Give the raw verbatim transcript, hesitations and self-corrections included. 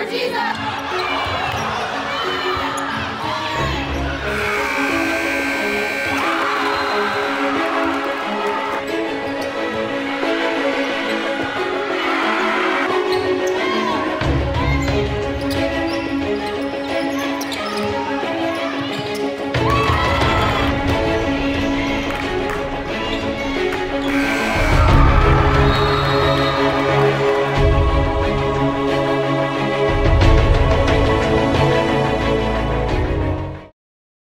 Aziza!